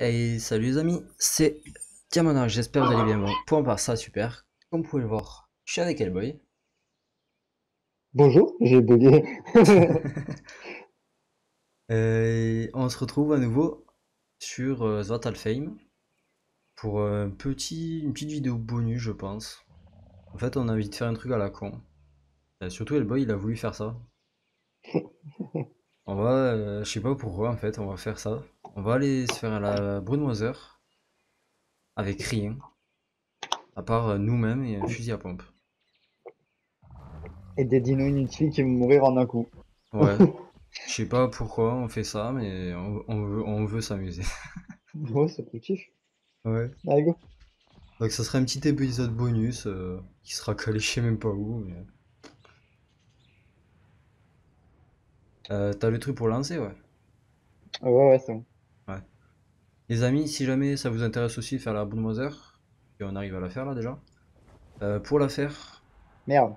Et salut les amis, c'est DiamondArc, j'espère que vous allez bien. Bon, pour en part ça, super. Comme vous pouvez le voir, je suis avec Hellboy. Bonjour, j'ai bugué. On se retrouve à nouveau sur Svartalfheim pour une petite vidéo bonus, je pense. En fait, on a envie de faire un truc à la con. Et surtout Hellboy, il a voulu faire ça. On va, je sais pas pourquoi en fait, on va faire ça. On va aller se faire à la Broodmother avec rien, à part nous-mêmes et un fusil à pompe. Et des dinos inutiles qui vont mourir en un coup. Ouais, je sais pas pourquoi on fait ça, mais on veut s'amuser. Ouais, c'est kiff. Ouais. Allez, go. Donc ça serait un petit épisode bonus qui sera calé je sais même pas où. Mais... t'as le truc pour lancer, ouais. Ouais, c'est bon. Ouais. Les amis, si jamais ça vous intéresse aussi de faire la Broodmother, et on arrive à la faire là déjà, pour la faire, merde,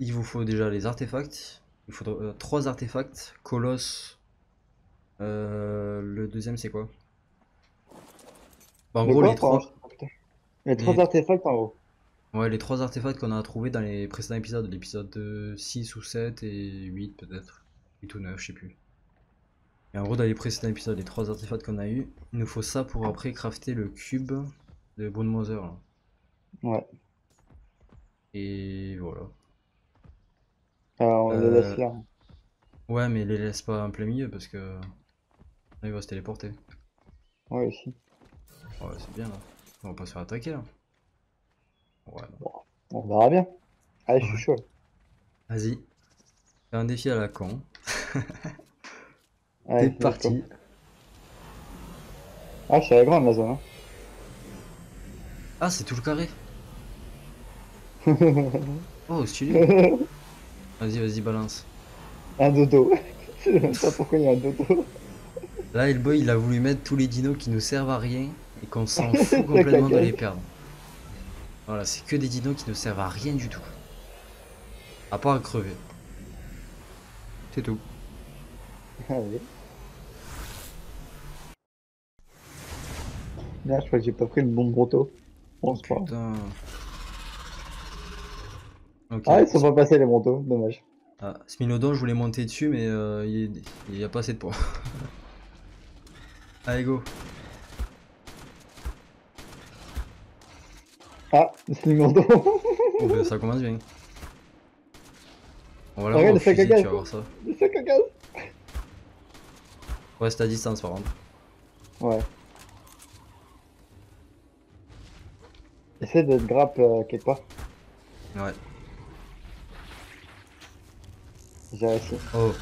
il vous faut déjà les artefacts. Il faut 3 artefacts, Colosse, le deuxième c'est quoi bah, en gros quoi, les 3... Les 3 artefacts en gros. Ouais, les 3 artefacts qu'on a trouvé dans les précédents épisodes, l'épisode 6 ou 7 et 8 peut-être, 8 ou 9, je sais plus. Et en gros, dans les précédents épisodes, les 3 artefacts qu'on a eu, il nous faut ça pour après crafter le cube de Bone Mother. Ouais. Et voilà. Alors on les laisse là. Ouais, mais les laisse pas en plein milieu parce que... Là, il va se téléporter. Ouais, ici. Ouais, c'est bien là. On va pas se faire attaquer là. Ouais, bon, on verra bien. Allez, je suis chaud. Vas-y. Fais un défi à la con. T'es parti. Ah, c'est la grande la zone. Hein. Ah, c'est tout le carré. Oh, stylé. Vas-y, vas-y, balance. Un dodo. Je sais pas pourquoi il y a un dodo. Là, Hellboy, il a voulu mettre tous les dinos qui nous servent à rien et qu'on s'en fout complètement de les perdre. Voilà, c'est que des dinos qui ne servent à rien du tout. À part à crever. C'est tout. Allez. Là, je crois que j'ai pas pris le bon broto. On se croit. Okay. Ah, ils sont pas passés les brontos, dommage. Ah, Smilodon, je voulais monter dessus, mais il y a pas assez de poids. Allez, go. Ah, Smilodon. Oh, ben, ça commence bien. On va regarde, le sac à gaz. Le sac à gaz. Ouais, c'est à distance par contre. Ouais. Essaye de te grappe quelque part. Ouais. J'ai réussi. Oh.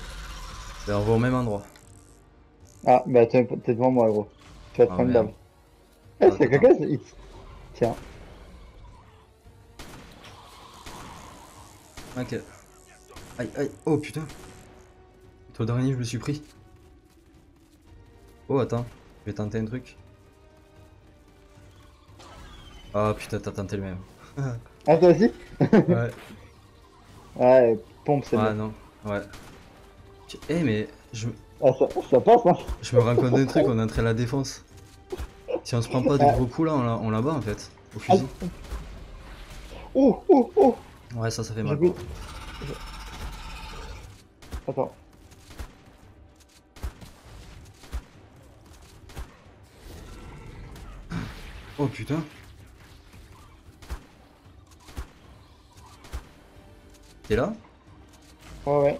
Ben, on va au même endroit. Ah, bah ben, t'es devant moi gros. Tu vas te prendre une dame. Eh, sac à gaz, il... Tiens. Ok. Aïe aïe. Oh putain. Toi dernier, je me suis pris. Oh attends, je vais tenter un truc. Ah putain, t'as tenté le même. Ah toi aussi. Ouais. Ouais, pompe c'est bien. Ah non, ouais. Eh hey, mais, je... Ah ça passe hein. Je me rends compte d'un truc, on est en train de la défense. Si on se prend pas de gros coups là, on la bat en fait. Au fusil. Oh, oh, oh. Ouais, ça fait mal. Attends. Oh putain. T'es là? Ouais ouais,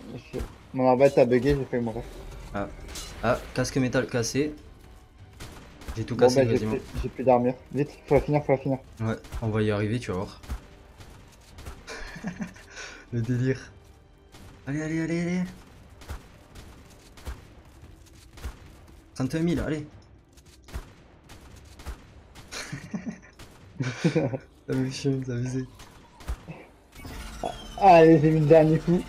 mon arbalète a bugué, j'ai fait mourir. Ah. Ah, casque métal cassé. J'ai tout cassé bon, bah, quasiment. J'ai plus d'armure. Vite, faut la finir. Ouais, on va y arriver, tu vas voir. Le délire. Allez, allez, allez, allez. 31 000, allez. T'as vu, t'as visé. Allez, j'ai mis le dernier coup.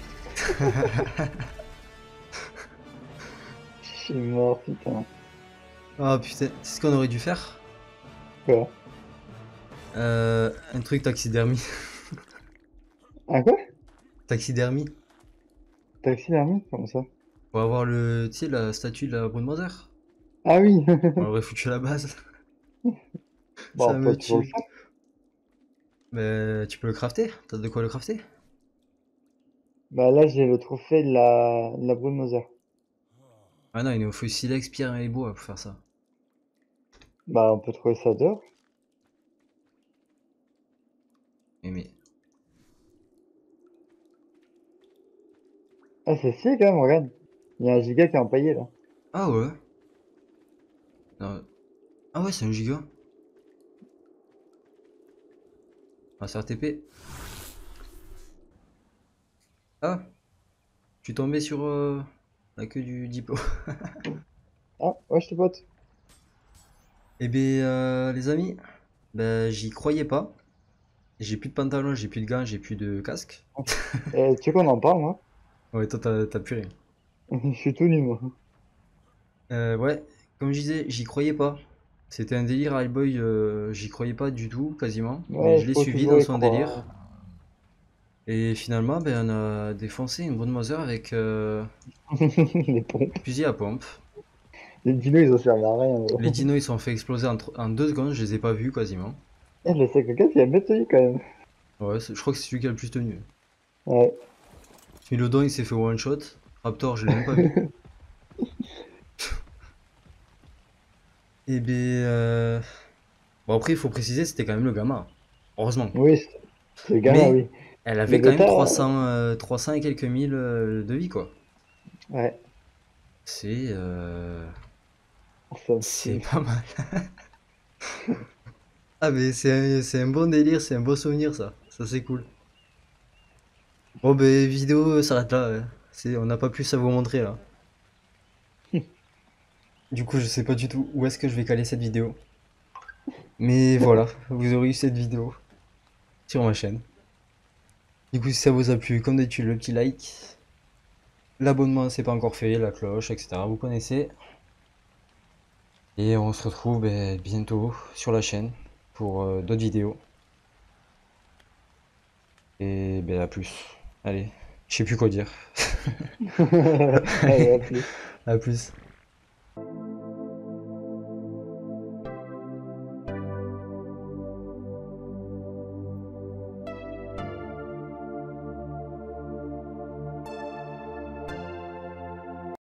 Je suis mort, putain. Ah, putain, c'est ce qu'on aurait dû faire. Quoi? Un truc taxidermie. Un quoi? Taxidermie. Taxidermie? Comment ça? Pour avoir le, tu sais, la statue de la Broodmother. Ah oui. On aurait foutu la base. Bon, ça me tue. Mais tu peux le crafter? T'as de quoi le crafter? Bah là j'ai le trophée de la Bone Mother. Ah non, il nous faut silex, pierre et bois pour faire ça. Bah on peut trouver ça dehors. Mais... Ah c'est si quand même, regarde. Il y a un giga qui est empaillé là. Ah ouais. Non. Ah ouais, c'est un giga. On va se faire TP. Ah, je suis tombé sur la queue du diplôme. Ah ouais, je te pote. Eh ben les amis, ben, j'y croyais pas. J'ai plus de pantalon, j'ai plus de gants, j'ai plus de casque. Tu sais qu'on en parle, moi. Ouais, toi t'as plus rien. Je suis tout nu, moi. Ouais, comme je disais, j'y croyais pas. C'était un délire Hellboy, j'y croyais pas du tout, quasiment. Ouais, mais je l'ai suivi dans son délire. Et finalement, ben, on a défoncé une bonne Mother avec les pompes. Fusil à pompe. Les dinos, ils ont servi à rien. Gros. Les dinos, ils sont fait exploser en 2 secondes, je les ai pas vus quasiment. Eh, le 54, il a bien tenu quand même. Ouais, je crois que c'est celui qui a le plus tenu. Ouais. Smilodon, il s'est fait one shot. Raptor, je l'ai même pas vu. Et ben. Bon, après, il faut préciser, c'était quand même le gamin. Heureusement. Oui, c'est le gamin, mais... oui. Elle avait quand même 300 et quelques mille de vie, quoi. Ouais. C'est... C'est pas mal. Ah, mais c'est un bon délire, c'est un beau souvenir, ça. Ça, c'est cool. Bon, ben, vidéo s'arrête là. Ouais. On n'a pas plus à vous montrer, là. Du coup, je sais pas du tout où est-ce que je vais caler cette vidéo. Mais voilà, vous aurez eu cette vidéo sur ma chaîne. Du coup, si ça vous a plu, comme d'habitude, le petit like, l'abonnement, c'est pas encore fait, la cloche, etc. Vous connaissez. Et on se retrouve bientôt sur la chaîne pour d'autres vidéos. Et ben à plus. Allez, je sais plus quoi dire. Allez, à plus. À plus.